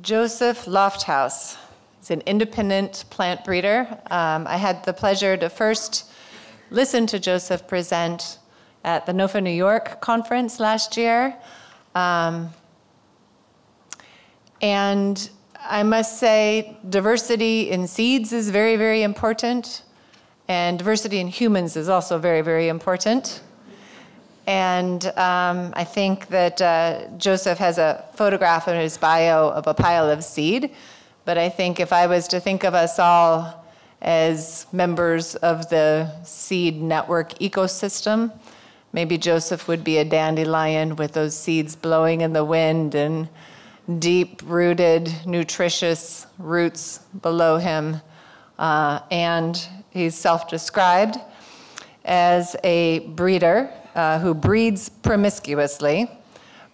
Joseph Lofthouse is an independent plant breeder. I had the pleasure to first listen to Joseph present at the NOFA New York conference last year. And I must say diversity in seeds is very, very important. And diversity in humans is also very, very important. And I think that Joseph has a photograph in his bio of a pile of seed. But I think if I was to think of us all as members of the seed network ecosystem, maybe Joseph would be a dandelion with those seeds blowing in the wind and deep-rooted, nutritious roots below him. And he's self-described as a breeder who breeds promiscuously,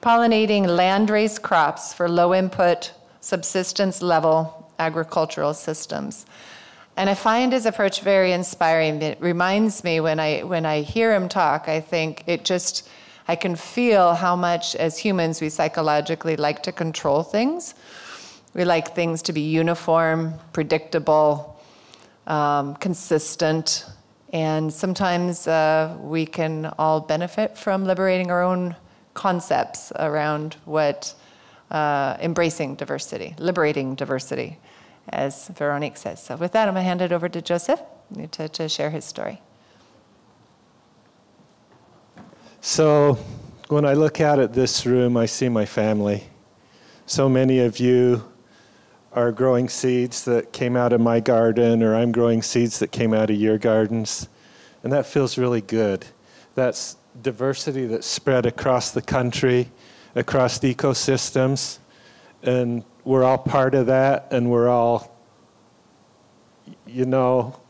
pollinating landrace crops for low-input, subsistence-level agricultural systems. And I find his approach very inspiring. It reminds me when I hear him talk, I think it just, I can feel how much as humans we psychologically like to control things. We like things to be uniform, predictable, consistent, and sometimes we can all benefit from liberating our own concepts around what embracing diversity, liberating diversity, as Veronique says. So with that, I'm going to hand it over to Joseph to share his story. So when I look out at this room, I see my family. So many of you are growing seeds that came out of my garden, or I'm growing seeds that came out of your gardens. And that feels really good. That's diversity that's spread across the country, across the ecosystems. And we're all part of that, and we're all, you know,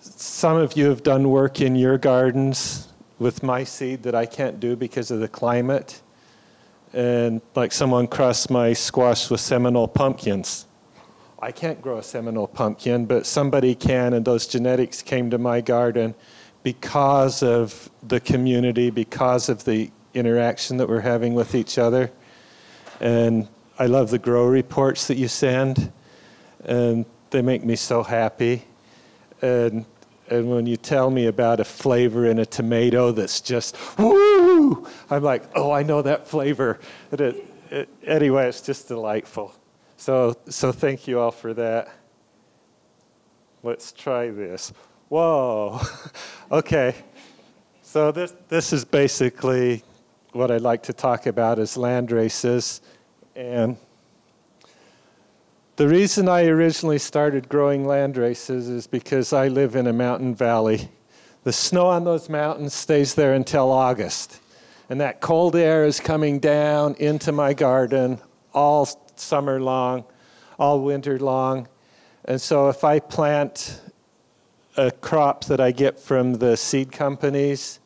some of you have done work in your gardens with my seed that I can't do because of the climate. And like someone crossed my squash with Seminole pumpkins. I can't grow a Seminole pumpkin, but somebody can, and those genetics came to my garden because of the community, because of the interaction that we're having with each other. And I love the grow reports that you send, and they make me so happy. And when you tell me about a flavor in a tomato that's just, woo, I'm like, oh, I know that flavor. Anyway, it's just delightful. So thank you all for that. Let's try this. Whoa. Okay. So this is basically what I'd like to talk about is landraces. And the reason I originally started growing landraces is because I live in a mountain valley. The snow on those mountains stays there until August. And that cold air is coming down into my garden all summer long, all winter long. And so if I plant a crop that I get from the seed companies,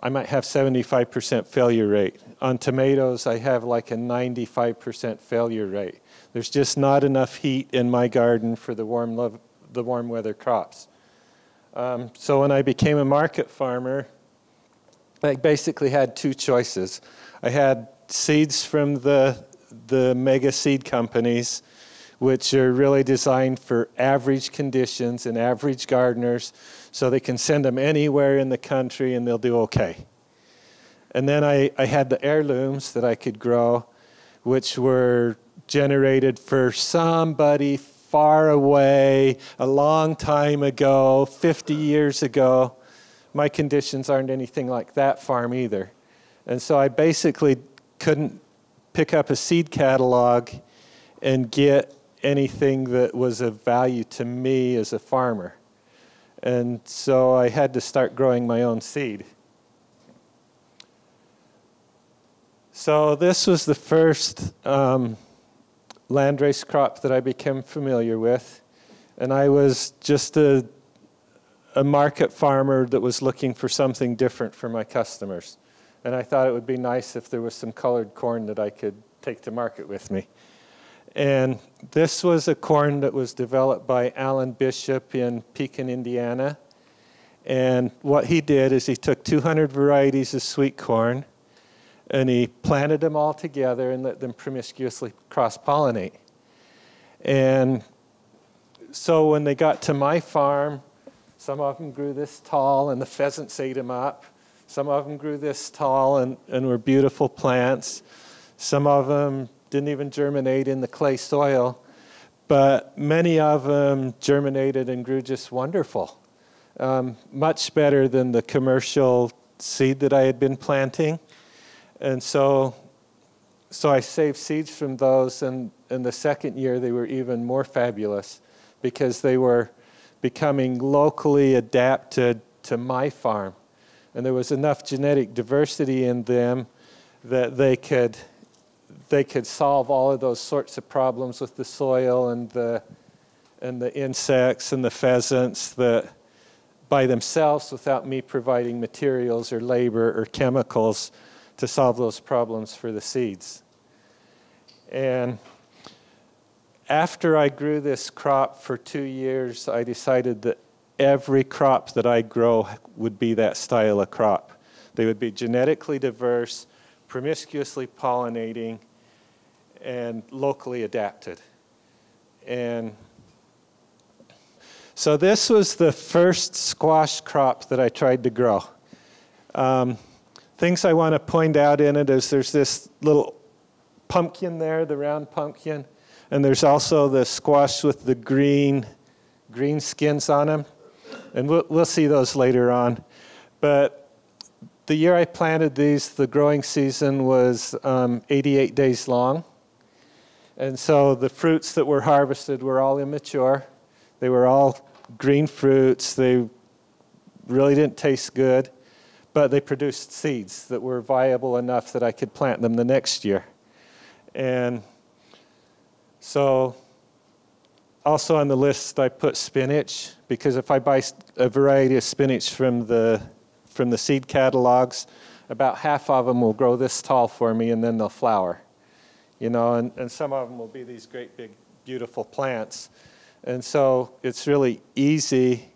I might have 75% failure rate. On tomatoes, I have like a 95% failure rate. There's just not enough heat in my garden for the warm weather crops. So when I became a market farmer, I basically had two choices. I had seeds from the mega seed companies, which are really designed for average conditions and average gardeners, so they can send them anywhere in the country and they'll do okay. And then I had the heirlooms that I could grow, which were generated for somebody far away, a long time ago, 50 years ago. My conditions aren't anything like that farm either. And so I basically couldn't pick up a seed catalog and get anything that was of value to me as a farmer. And so I had to start growing my own seed. So this was the first landrace crop that I became familiar with. And I was just a market farmer that was looking for something different for my customers. And I thought it would be nice if there was some colored corn that I could take to market with me. And this was a corn that was developed by Alan Bishop in Pekin, Indiana. And what he did is he took 200 varieties of sweet corn and he planted them all together and let them promiscuously cross-pollinate. And so when they got to my farm, some of them grew this tall and the pheasants ate them up. Some of them grew this tall and were beautiful plants. Some of them didn't even germinate in the clay soil, but many of them germinated and grew just wonderful. Much better than the commercial seed that I had been planting. And so I saved seeds from those, and the second year they were even more fabulous because they were becoming locally adapted to my farm. And there was enough genetic diversity in them that they could solve all of those sorts of problems with the soil and the insects and the pheasants that by themselves without me providing materials or labor or chemicals to solve those problems for the seeds. And after I grew this crop for 2 years, I decided that every crop that I grow would be that style of crop. They would be genetically diverse, promiscuously pollinating, and locally adapted. And so this was the first squash crop that I tried to grow. Things I want to point out in it is there's this little pumpkin there, the round pumpkin, and there's also the squash with the green skins on them, and we'll see those later on. But the year I planted these, the growing season was 88 days long, and so the fruits that were harvested were all immature. They were all green fruits. They really didn't taste good. But they produced seeds that were viable enough that I could plant them the next year. And so also on the list I put spinach, because if I buy a variety of spinach from the seed catalogs, about half of them will grow this tall for me and then they'll flower. You know, and some of them will be these great big beautiful plants. And so it's really easy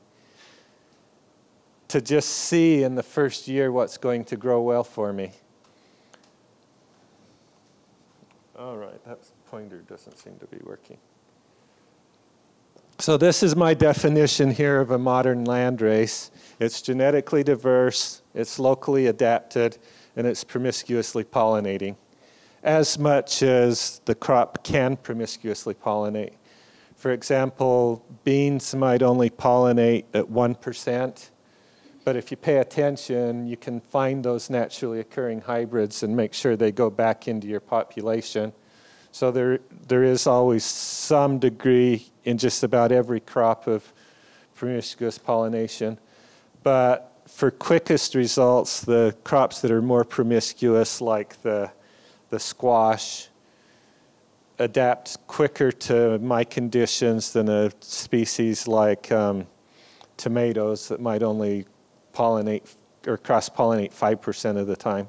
to just see in the first year what's going to grow well for me. All right, that pointer doesn't seem to be working. So this is my definition here of a modern landrace. It's genetically diverse, it's locally adapted, and it's promiscuously pollinating, as much as the crop can promiscuously pollinate. For example, beans might only pollinate at 1%. But if you pay attention, you can find those naturally occurring hybrids and make sure they go back into your population. So there is always some degree in just about every crop of promiscuous pollination. But for quickest results, the crops that are more promiscuous, like the squash, adapt quicker to my conditions than a species like tomatoes that might only pollinate or cross-pollinate 5% of the time.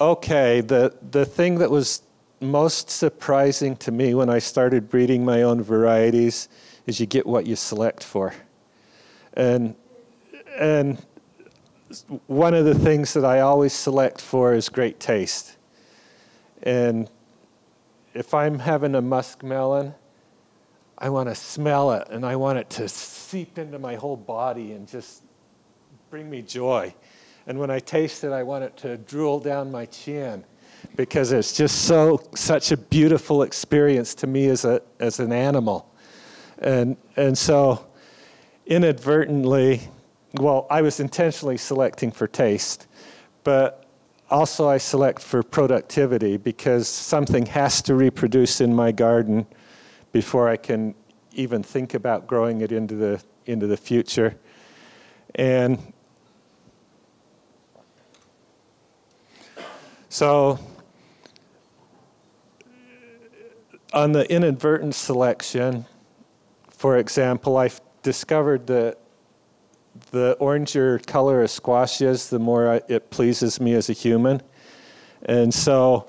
Okay, the thing that was most surprising to me when I started breeding my own varieties is you get what you select for. And one of the things that I always select for is great taste. And if I'm having a muskmelon, I want to smell it, and I want it to seep into my whole body and just bring me joy. And when I taste it, I want it to drool down my chin, because it's just such a beautiful experience to me as an animal. And so inadvertently, well, I was intentionally selecting for taste, but also I select for productivity, because something has to reproduce in my garden before I can even think about growing it into the future. And so on the inadvertent selection, for example, I've discovered that the oranger color a squash is, the more it pleases me as a human. And so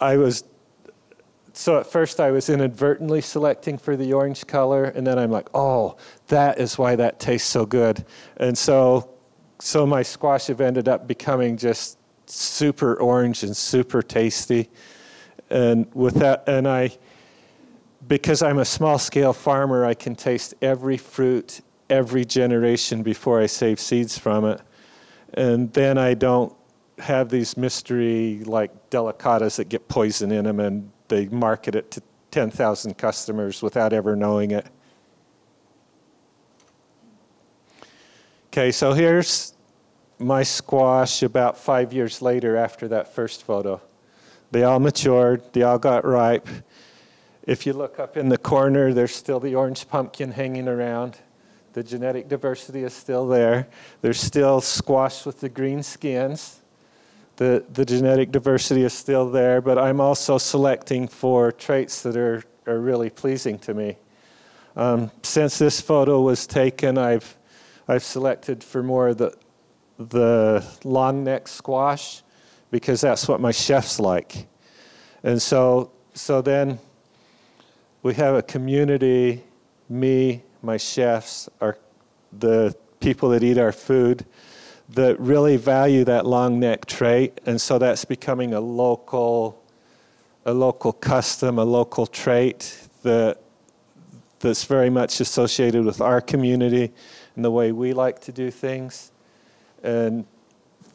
at first I was inadvertently selecting for the orange color, and then I'm like, oh, that is why that tastes so good. And so So my squash have ended up becoming just super orange and super tasty. And with that, and because I'm a small scale farmer, I can taste every fruit, every generation before I save seeds from it. And then I don't have these mystery like delicatas that get poison in them and they market it to 10,000 customers without ever knowing it. Okay, so here's my squash about 5 years later after that first photo. They all matured, they all got ripe. If you look up in the corner, there's still the orange pumpkin hanging around. The genetic diversity is still there. There's still squash with the green skins. The genetic diversity is still there, but I'm also selecting for traits that are really pleasing to me. Since this photo was taken, I've selected for more of the long neck squash because that's what my chefs like. And so then we have a community, me, my chefs, the people that eat our food, that really value that long neck trait, and so that's becoming a local custom, a local trait that's very much associated with our community and the way we like to do things. And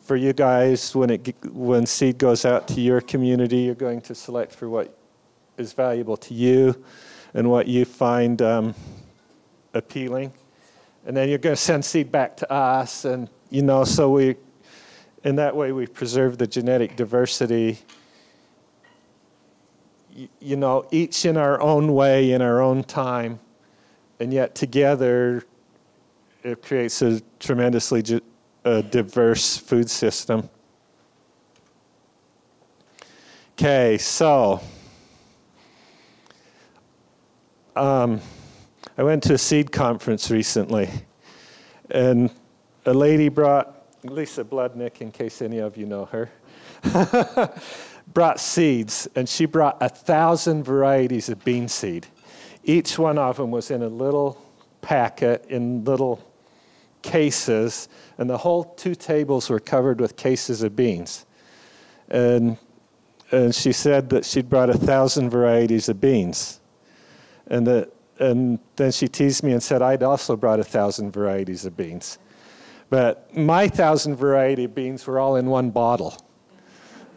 for you guys, when seed goes out to your community, you're going to select for what is valuable to you and what you find appealing, and then you're going to send seed back to us, and you know, so we, in that way, we preserve the genetic diversity, you know, each in our own way, in our own time, and yet together, it creates a tremendously diverse food system. Okay, so, I went to a seed conference recently, and a lady brought, Lisa Bloodnick, in case any of you know her, brought seeds, and she brought 1,000 varieties of bean seed. Each one of them was in a little packet, in little cases, and the whole two tables were covered with cases of beans. And she said that she'd brought 1,000 varieties of beans. And then she teased me and said, I'd also brought 1,000 varieties of beans. But my 1,000 variety of beans were all in one bottle,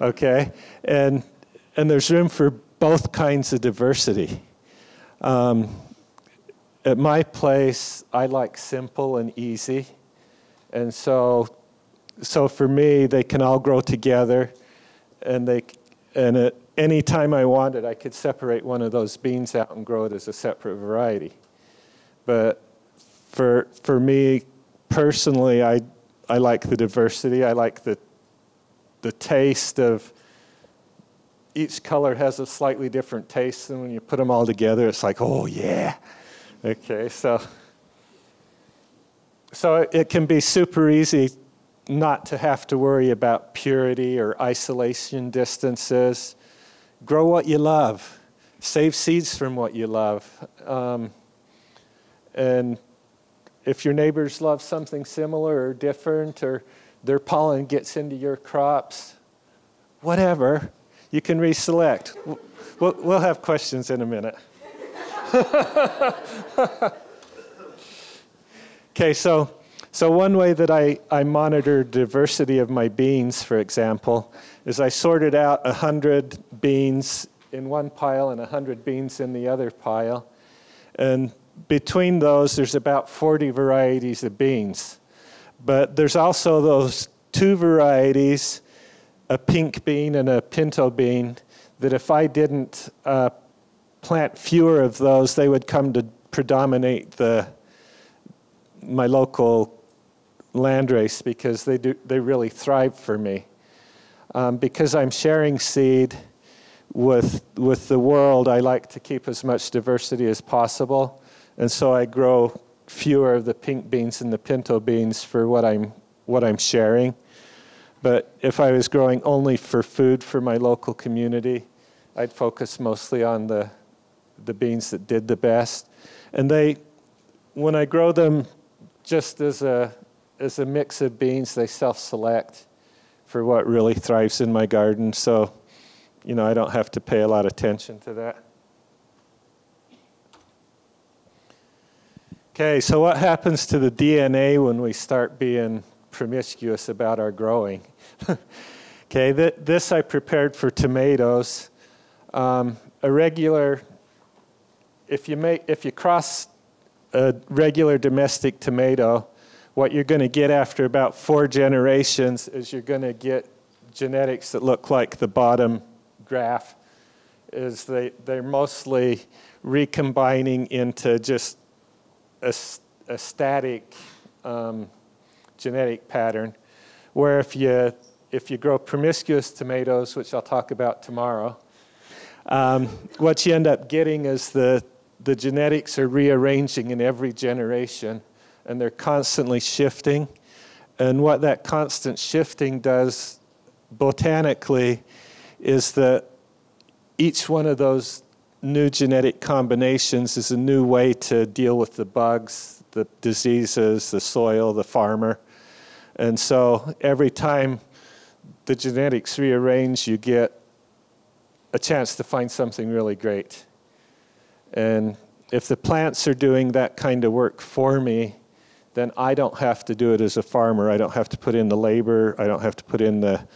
okay? And there's room for both kinds of diversity. At my place, I like simple and easy. And so for me, they can all grow together. And at any time I wanted, I could separate one of those beans out and grow it as a separate variety. But for me, personally, I like the diversity. I like the taste of each color has a slightly different taste, and when you put them all together, it's like, oh yeah. Okay, so it can be super easy not to have to worry about purity or isolation distances. Grow what you love. Save seeds from what you love. And if your neighbors love something similar or different, or their pollen gets into your crops, whatever, you can reselect. We'll have questions in a minute. Okay, so one way that I monitor diversity of my beans, for example, is I sorted out 100 beans in one pile and 100 beans in the other pile. And between those, there's about 40 varieties of beans. But there's also those two varieties, a pink bean and a pinto bean, that if I didn't plant fewer of those, they would come to predominate my local landrace because they really thrive for me. Because I'm sharing seed with the world, I like to keep as much diversity as possible. And so I grow fewer of the pink beans and the pinto beans for what I'm sharing. But if I was growing only for food for my local community, I'd focus mostly on the beans that did the best. And when I grow them just as a is a mix of beans. They self-select for what really thrives in my garden. So, you know, I don't have to pay a lot of attention to that. Okay, so what happens to the DNA when we start being promiscuous about our growing? Okay, this I prepared for tomatoes. A regular, if you cross a regular domestic tomato, what you're going to get after about 4 generations is you're going to get genetics that look like the bottom graph. Is they're mostly recombining into just a static genetic pattern. Where if you grow promiscuous tomatoes, which I'll talk about tomorrow, what you end up getting is the genetics are rearranging in every generation, and they're constantly shifting. And what that constant shifting does botanically is that each one of those new genetic combinations is a new way to deal with the bugs, the diseases, the soil, the farmer. And so every time the genetics rearrange, you get a chance to find something really great. And if the plants are doing that kind of work for me, then I don't have to do it as a farmer. I don't have to put in the labor. I don't have to put in the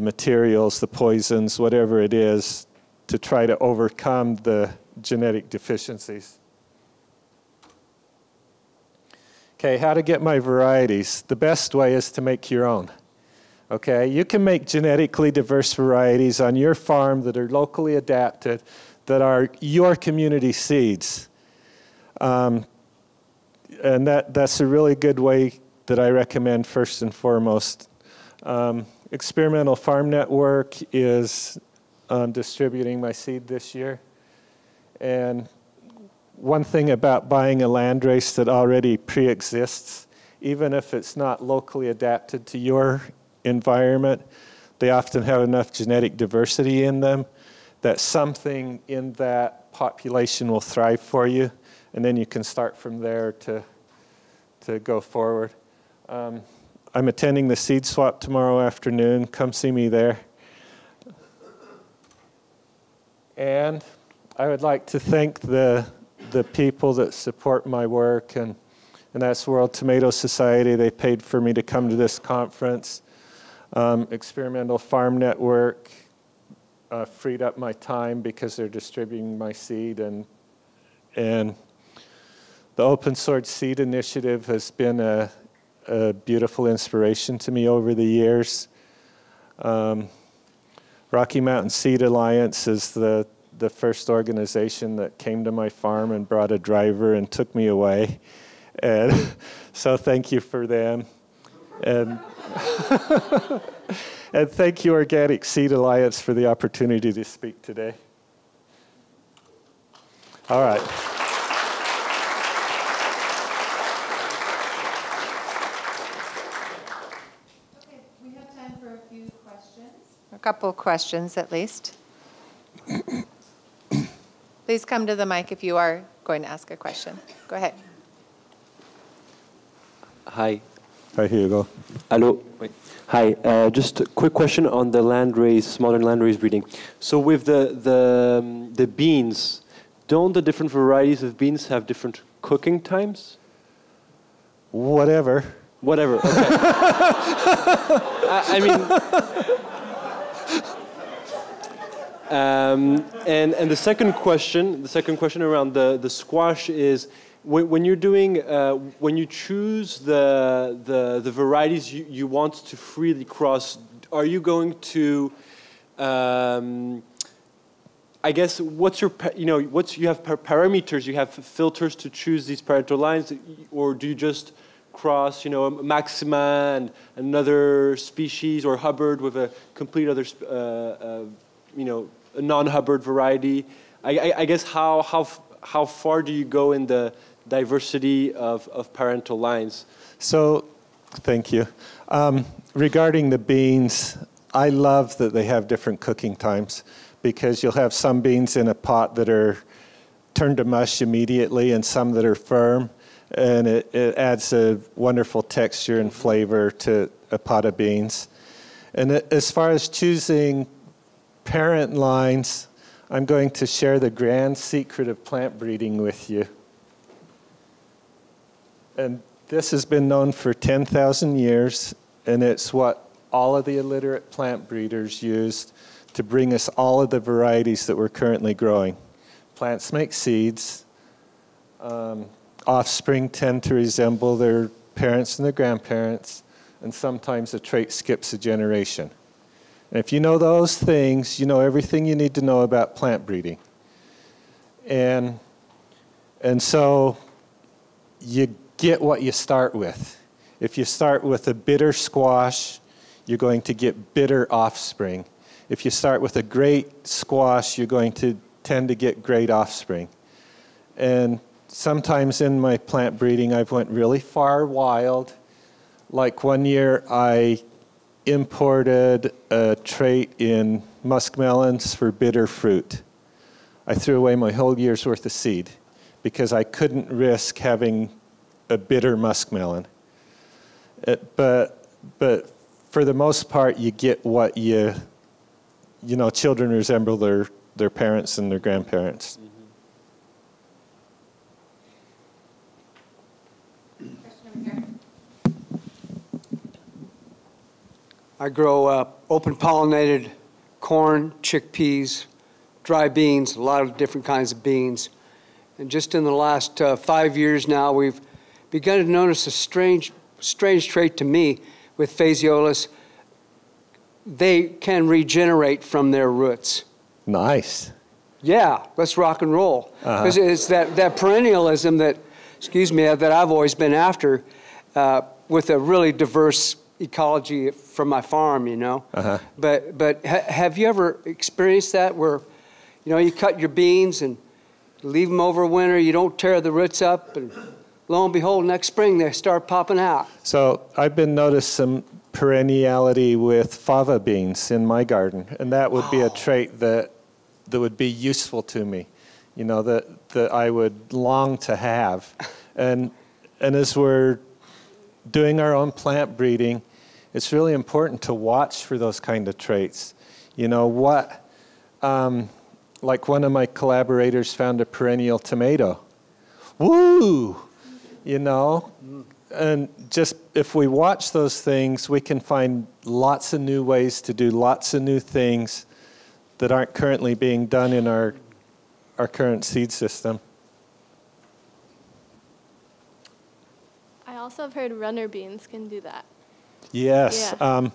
materials, the poisons, whatever it is, to try to overcome the genetic deficiencies. Okay, how to get my varieties. The best way is to make your own. Okay, you can make genetically diverse varieties on your farm that are locally adapted, that are your community seeds. And that's a really good way that I recommend first and foremost. Experimental Farm Network is distributing my seed this year. And one thing about buying a landrace that already pre-exists, even if it's not locally adapted to your environment, they often have enough genetic diversity in them that something in that population will thrive for you. And then you can start from there to go forward. I'm attending the seed swap tomorrow afternoon. Come see me there. And I would like to thank the people that support my work, and that's World Tomato Society. They paid for me to come to this conference. Experimental Farm Network freed up my time because they're distributing my seed, and the Open Source Seed Initiative has been a beautiful inspiration to me over the years. Rocky Mountain Seed Alliance is the first organization that came to my farm and brought a driver and took me away. And so thank you for them. And, and thank you, Organic Seed Alliance, for the opportunity to speak today. All right. Okay, we have time for a few questions. A couple questions, at least. Please come to the mic if you are going to ask a question. Go ahead. Hi. Hi, Hugo. Hello. Wait. Hi. Just a quick question on the landrace, modern landrace breeding. So with the beans, don't the different varieties of beans have different cooking times? Whatever. Whatever. Okay. I mean. And the second question around the squash is, when you're doing, when you choose the varieties you want to freely cross, are you going to? I guess what's your, you have parameters, you have filters to choose these parental lines, or do you just cross, Maxima and another species, or Hubbard with a complete other, a non-Hubbard variety? I guess how far do you go in the diversity of parental lines? So, thank you. Regarding the beans, I love that they have different cooking times, because you'll have some beans in a pot that are turned to mush immediately and some that are firm. and it adds a wonderful texture and flavor to a pot of beans. And as far as choosing parent lines, I'm going to share the grand secret of plant breeding with you. And this has been known for 10,000 years, and it's what all of the illiterate plant breeders used to bring us all of the varieties that we're currently growing. Plants make seeds. Offspring tend to resemble their parents and their grandparents, and sometimes a trait skips a generation. And if you know those things, you know everything you need to know about plant breeding. And so you get what you start with. If you start with a bitter squash, you're going to get bitter offspring. If you start with a great squash, you're going to tend to get great offspring. And sometimes in my plant breeding, I've went really far wild. Like one year, I imported a trait in muskmelons for bitter fruit. I threw away my whole year's worth of seed because I couldn't risk having a bitter muskmelon. But for the most part, you get what you, you know, children resemble their parents and their grandparents. Mm-hmm. I grow open-pollinated corn, chickpeas, dry beans, a lot of different kinds of beans. And just in the last 5 years now, we've begun to notice a strange trait to me with phaseiolus. They can regenerate from their roots. Nice. Yeah, let's rock and roll. Because it's that perennialism that, excuse me, that I've always been after with a really diverse ecology from my farm, you know. Uh-huh. But have you ever experienced that where, you know, you cut your beans and leave them over winter, you don't tear the roots up, and lo and behold, next spring they start popping out? So I've been noticing some perenniality with fava beans in my garden, and that would be a trait that would be useful to me, you know, that I would long to have. And as we're doing our own plant breeding, it's really important to watch for those kind of traits. You know, like one of my collaborators found a perennial tomato. Woo! You know, and just if we watch those things, we can find lots of new ways to do lots of new things that aren't currently being done in our current seed system. Also, I've heard runner beans can do that. Yes. Yeah.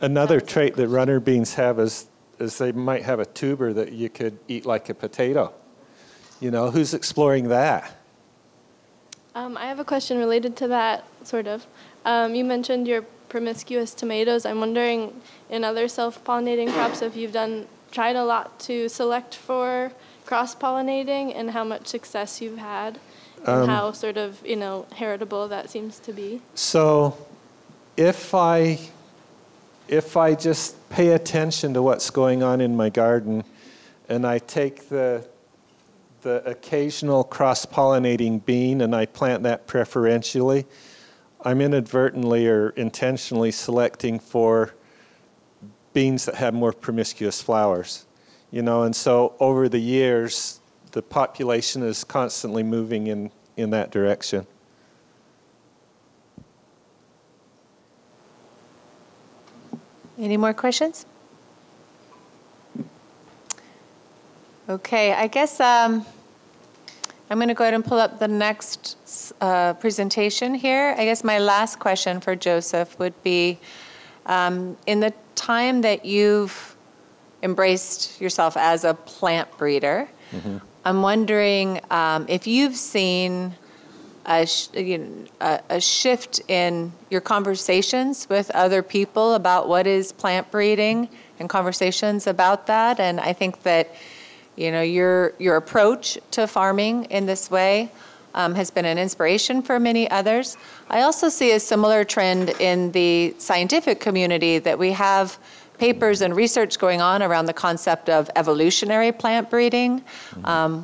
Another trait that runner beans have is they might have a tuber that you could eat like a potato. You know, who's exploring that? I have a question related to that, sort of. You mentioned your promiscuous tomatoes. I'm wondering, in other self-pollinating crops, if you've tried a lot to select for cross-pollinating and how much success you've had. And how sort of, you know, heritable that seems to be. So if I just pay attention to what's going on in my garden, and I take the occasional cross-pollinating bean and I plant that preferentially, I'm inadvertently or intentionally selecting for beans that have more promiscuous flowers. You know, and so over the years, the population is constantly moving in that direction. Any more questions? Okay, I guess I'm going to go ahead and pull up the next presentation here. I guess my last question for Joseph would be, in the time that you've embraced yourself as a plant breeder, mm-hmm. I'm wondering if you've seen a shift in your conversations with other people about what is plant breeding and conversations about that. And I think that, you know, your approach to farming in this way has been an inspiration for many others. I also see a similar trend in the scientific community that we have papers and research going on around the concept of evolutionary plant breeding,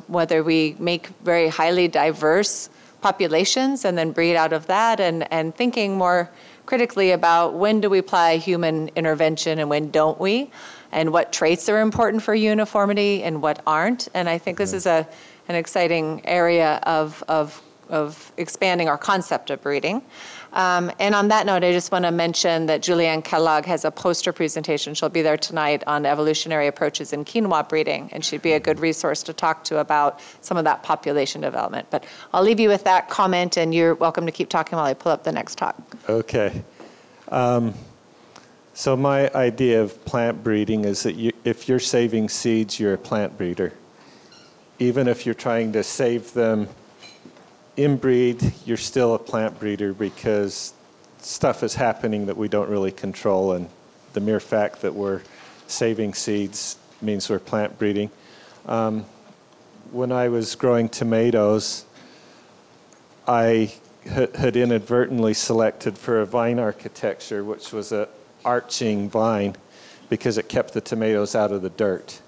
whether we make very highly diverse populations and then breed out of that, and thinking more critically about when do we apply human intervention and when don't we, and what traits are important for uniformity and what aren't. And I think this is an exciting area of expanding our concept of breeding. And on that note, I just want to mention that Julianne Kellogg has a poster presentation. She'll be there tonight on evolutionary approaches in quinoa breeding, and she'd be a good resource to talk to about some of that population development. But I'll leave you with that comment, and you're welcome to keep talking while I pull up the next talk. Okay. So my idea of plant breeding is that if you're saving seeds, you're a plant breeder. Even if you're trying to save them inbreed, you're still a plant breeder because stuff is happening that we don't really control, and the mere fact that we're saving seeds means we're plant breeding. When I was growing tomatoes, I had inadvertently selected for a vine architecture, which was an arching vine, because it kept the tomatoes out of the dirt.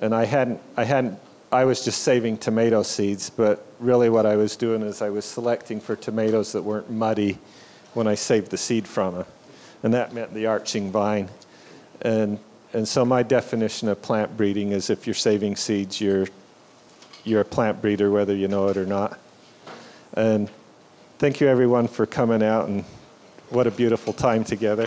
And I was just saving tomato seeds, but really what I was doing is I was selecting for tomatoes that weren't muddy when I saved the seed from them. And that meant the arching vine. And so my definition of plant breeding is if you're saving seeds, you're a plant breeder, whether you know it or not. And thank you everyone for coming out, and what a beautiful time together.